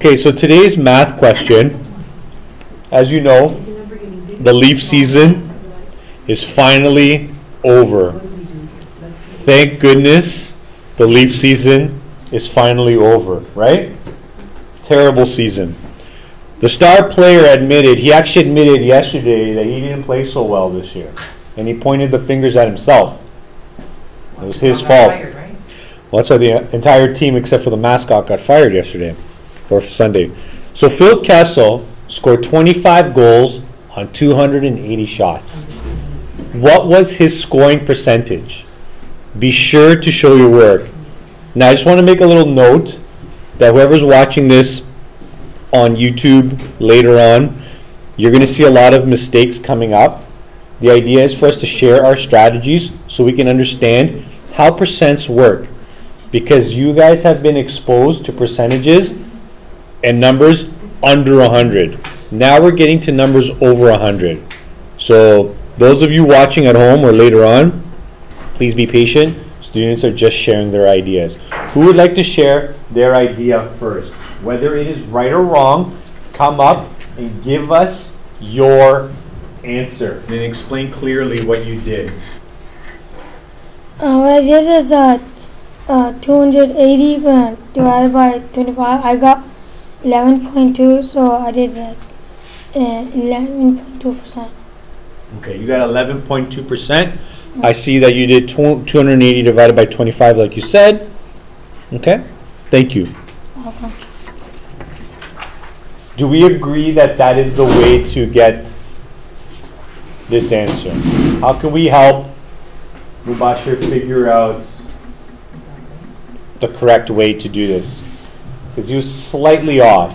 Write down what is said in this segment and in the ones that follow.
Okay, so today's math question, as you know, the Leaf season is finally over. Thank goodness the Leaf season is finally over, right? Terrible season. The star player admitted, he actually admitted yesterday that he didn't play so well this year. And he pointed the fingers at himself. It was his fault. Well, that's why the entire team except for the mascot got fired yesterday. Or Sunday. So Phil Kessel scored 25 goals on 280 shots. What was his scoring percentage? Be sure to show your work. Now I just want to make a little note that whoever's watching this on YouTube later on, you're going to see a lot of mistakes coming up. The idea is for us to share our strategies so we can understand how percents work, because you guys have been exposed to percentages and numbers under 100. Now we're getting to numbers over 100. So those of you watching at home or later on, please be patient. Students are just sharing their ideas. Who would like to share their idea first? Whether it is right or wrong, come up and give us your answer and explain clearly what you did. What I did is 280 divided by 25. I got 11.2, so I did like 11.2%. Okay, you got 11.2%. I see that you did 280 divided by 25, like you said. Okay, thank you. Okay. Do we agree that that is the way to get this answer? How can we help Mubashir figure out the correct way to do this? Because he was slightly off.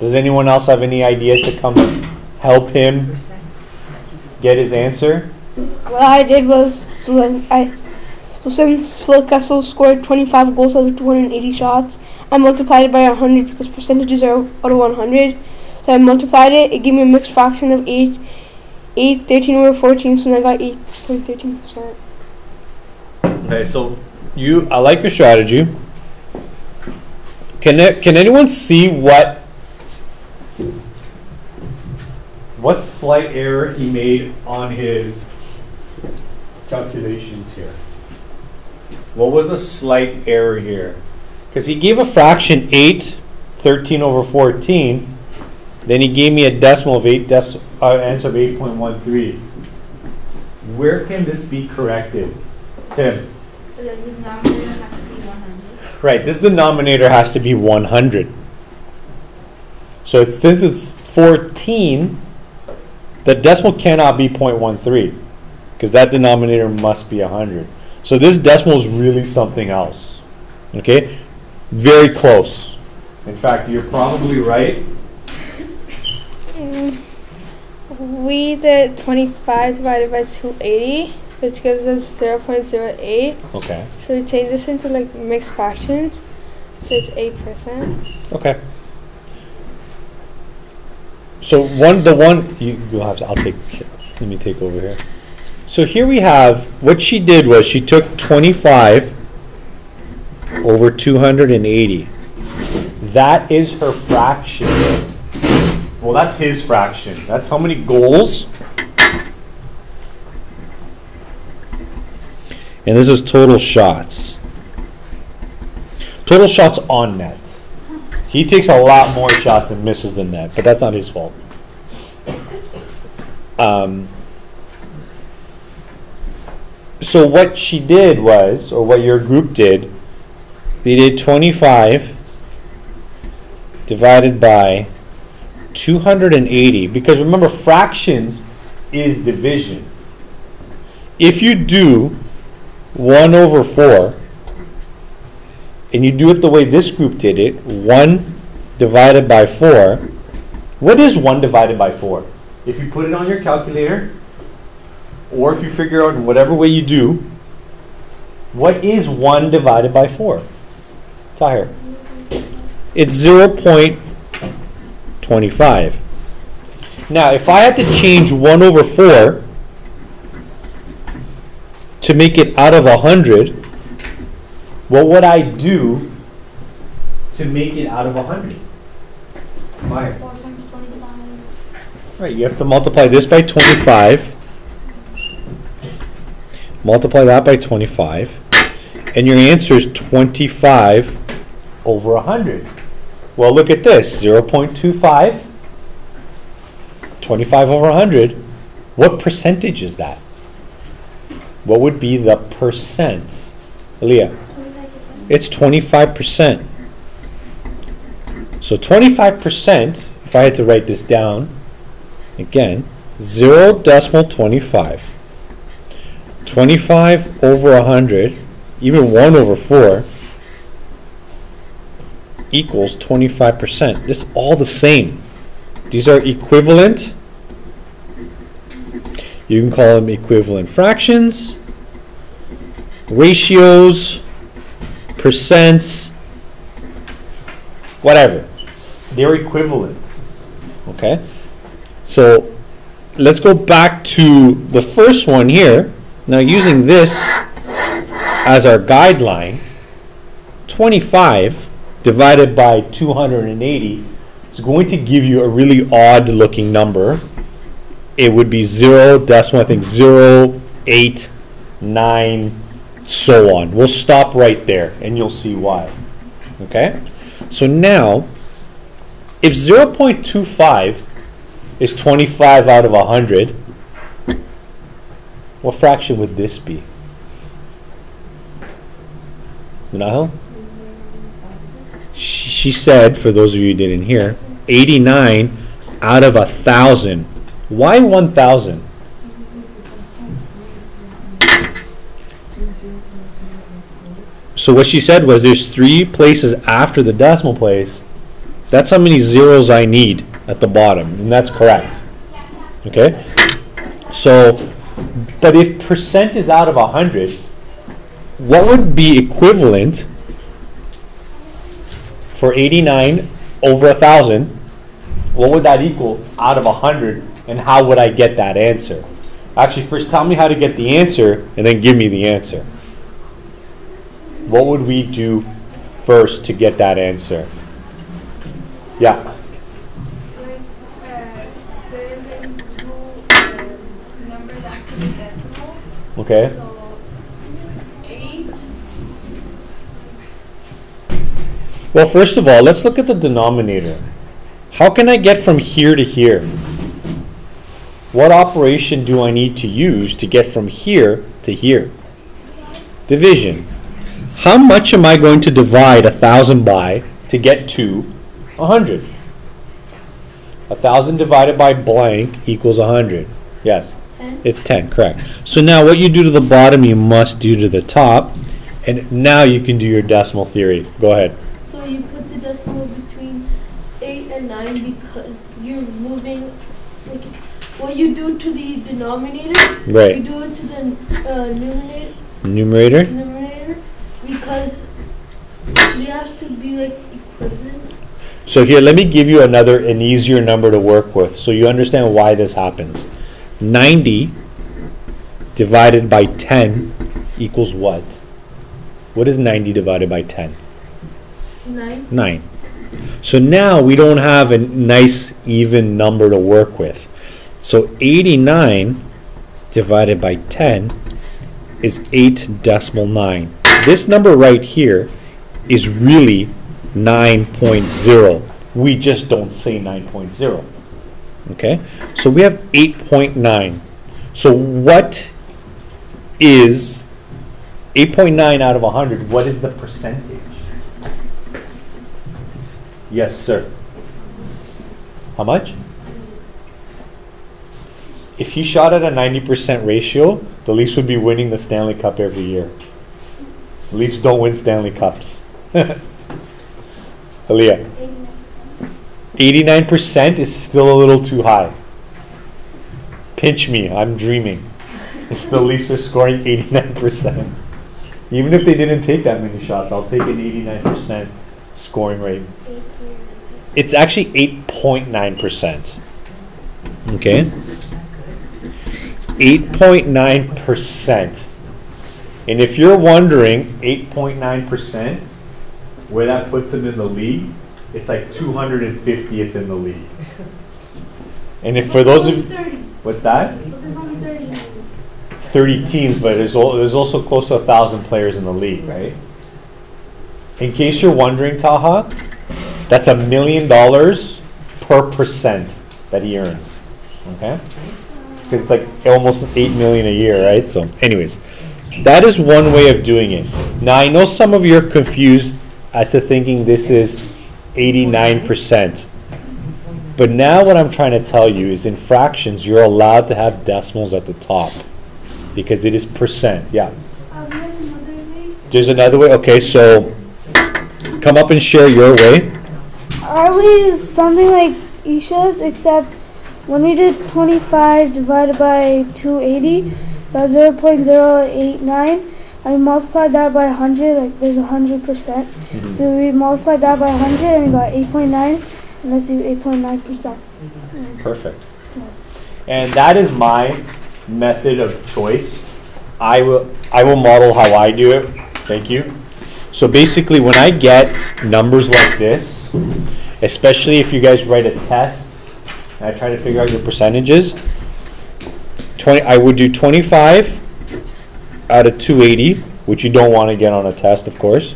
Does anyone else have any ideas to come help him get his answer? What I did was, since Phil Kessel scored 25 goals out of 280 shots, I multiplied it by 100 because percentages are out of 100. So I multiplied it. It gave me a mixed fraction of 8, 13 over 14, so I got 8.13%. Okay, so I like your strategy. Can anyone see what slight error he made on his calculations here? What was the slight error here? Because he gave a fraction 8, 13 over 14. Then he gave me a decimal of 8, answer of 8.13. Where can this be corrected? Tim? Right, this denominator has to be 100. So since it's 14, the decimal cannot be 0.13 because that denominator must be 100. So this decimal is really something else. Okay? Very close. In fact, you're probably right. We did 25 divided by 280. Which gives us 0.08. Okay. So we change this into like mixed fraction. So it's 8%. Okay. So you'll have to. Let me take over here. So here we have what she did was she took 25 over 280. That is her fraction. Well, that's his fraction. That's how many goals. And this is total shots. Total shots on net. He takes a lot more shots and misses the net, but that's not his fault. So what she did was, or what your group did, they did 25 divided by 280, because remember, fractions is division. If you do 1 over 4, and you do it the way this group did it, 1 divided by 4. What is 1 divided by 4? If you put it on your calculator, or if you figure out in whatever way you do, what is 1 divided by 4? Tahir. It's 0.25. Now, if I had to change 1 over 4, to make it out of 100, what would I do to make it out of 100? multiplier. Right, you have to multiply this by 25, multiply that by 25, and your answer is 25 over 100. Well, look at this, 0.25, 25 over 100. What percentage is that? What would be the percent? Leah? It's 25%. So 25%, if I had to write this down, again, 0.25. 25 over 100, even 1 over 4, equals 25%. This is all the same. These are equivalent. You can call them equivalent fractions, ratios, percents, whatever. They're equivalent. Okay? So let's go back to the first one here. Now, using this as our guideline, 25 divided by 280 is going to give you a really odd looking number. It would be 0.089, so on. We'll stop right there and you'll see why. Okay? So now, if 0.25 is 25 out of 100, what fraction would this be? Nahil? She said, for those of you who didn't hear, 89 out of 1,000. Why 1,000? So what she said was there's 3 places after the decimal place. That's how many zeros I need at the bottom, and that's correct. Okay? So, but if percent is out of 100, what would be equivalent for 89 over 1,000? What would that equal out of 100? And how would I get that answer? Actually, first tell me how to get the answer and then give me the answer. What would we do first to get that answer? Yeah. There isn't two numbers after the decimal. Okay. So 8. Well, first of all, let's look at the denominator. How can I get from here to here? What operation do I need to use to get from here to here? Division. How much am I going to divide 1,000 by to get to 100? 1,000 divided by blank equals 100. Yes? 10. It's 10, correct. So now what you do to the bottom, you must do to the top. And now you can do your decimal theory. Go ahead. So you put the decimal between 8 and 9 because you're moving... What you do to the denominator, right. You do it to the numerator, because we have to be like equivalent. So here, let me give you an easier number to work with, so you understand why this happens. 90 divided by 10 equals what? What is 90 divided by 10? 9. So now we don't have a nice even number to work with. So 89 divided by 10 is 8.9. This number right here is really 9.0. We just don't say 9.0. Okay? So we have 8.9. So what is 8.9 out of 100? What is the percentage? Yes, sir. How much? If he shot at a 90% ratio, the Leafs would be winning the Stanley Cup every year. The Leafs don't win Stanley Cups. Aaliyah. 89% is still a little too high. Pinch me, I'm dreaming. If the Leafs are scoring 89%. Even if they didn't take that many shots, I'll take an 89% scoring rate. It's actually 8.9%. Okay? 8.9%. And if you're wondering 8.9% where that puts him in the league, It's like 250th in the league. And if for those of you, what's that? 30 teams, but there's also close to 1,000 players in the league, right? In case you're wondering, Taha, that's $1 million per percent that he earns, okay? Because it's like almost $8 million a year, right? So anyways, that is one way of doing it. Now, I know some of you are confused as to thinking this is 89%. But now what I'm trying to tell you is in fractions, you're allowed to have decimals at the top. Because it is percent, yeah. There's another way. Okay, so come up and share your way. Are we something like Isha's, except when we did 25 divided by 280, that's 0.089, and we multiplied that by 100, like there's 100%. Mm-hmm. So we multiplied that by 100, and we got 8.9, and let's do 8.9%. Perfect. Yeah. And that is my method of choice. I will model how I do it. Thank you. So basically, when I get numbers like this, especially if you guys write a test and I try to figure out your percentages, I would do 25 out of 280, which you don't want to get on a test, of course.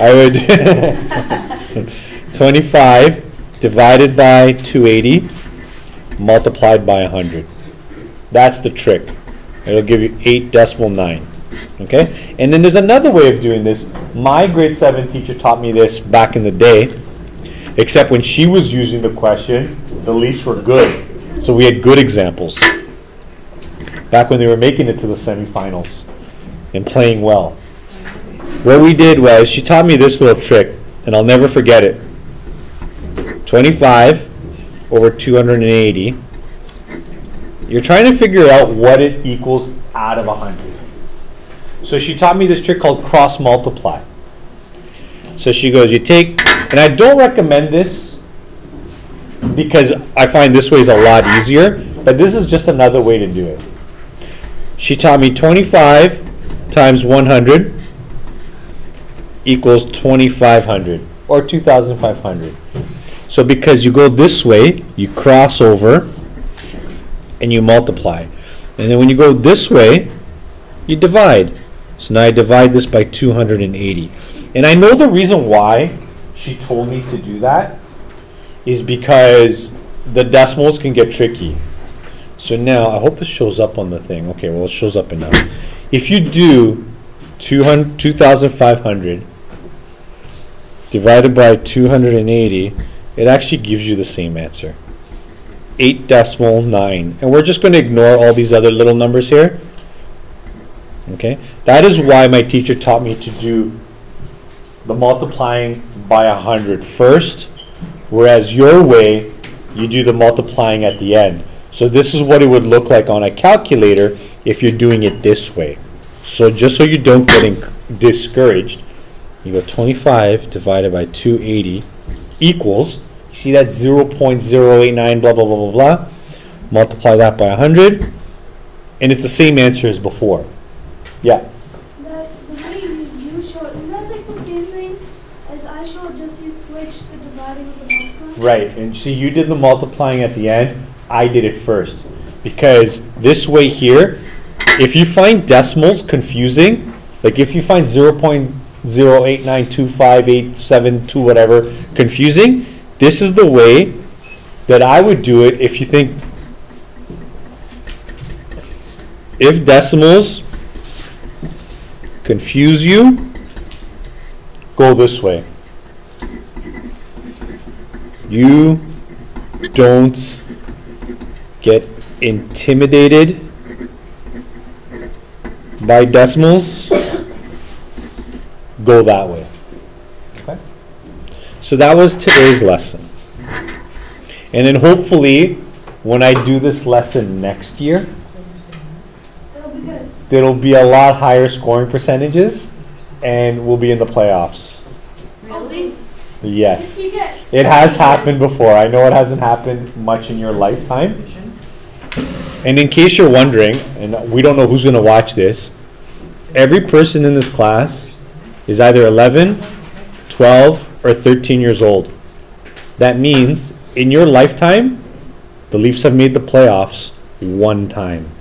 I would 25 divided by 280 multiplied by 100. That's the trick. It'll give you 8.9. Okay? And then there's another way of doing this. My grade 7 teacher taught me this back in the day, except when she was using the questions, the Leafs were good. So we had good examples back when they were making it to the semifinals and playing well. What we did was she taught me this little trick, and I'll never forget it. 25 over 280. You're trying to figure out what it equals out of 100. So she taught me this trick called cross multiply. So she goes, you take, and I don't recommend this because I find this way is a lot easier, but this is just another way to do it. She taught me 25 times 100 equals 2,500 or 2,500. So because you go this way, you cross over, and you multiply. And then when you go this way, you divide. So now I divide this by 280. And I know the reason why she told me to do that is because the decimals can get tricky. So now, I hope this shows up on the thing. Okay, well, it shows up enough. If you do 2,500 divided by 280, it actually gives you the same answer. 8.9. And we're just going to ignore all these other little numbers here. Okay? That is why my teacher taught me to do the multiplying by 100 first, whereas your way, you do the multiplying at the end. So this is what it would look like on a calculator if you're doing it this way. So just so you don't get discouraged, you go 25 divided by 280 equals, see that 0.089, blah, blah, blah, blah, blah. Multiply that by 100, and it's the same answer as before. Yeah? The way you show, is that like the same thing as I showed, just you switched the dividing with the multiplying? Right, and see, you did the multiplying at the end. I did it first. Because this way here, if you find decimals confusing, like if you find 0.0892587 whatever confusing, this is the way that I would do it if you think, if decimals confuse you, go this way. You don't get intimidated by decimals, go that way. So that was today's lesson. And then hopefully, when I do this lesson next year, there'll be a lot higher scoring percentages, and we'll be in the playoffs. Really? Yes. It has happened before. I know it hasn't happened much in your lifetime. And in case you're wondering, and we don't know who's going to watch this, every person in this class is either 11, 12, or 13 years old. That means in your lifetime, the Leafs have made the playoffs one time.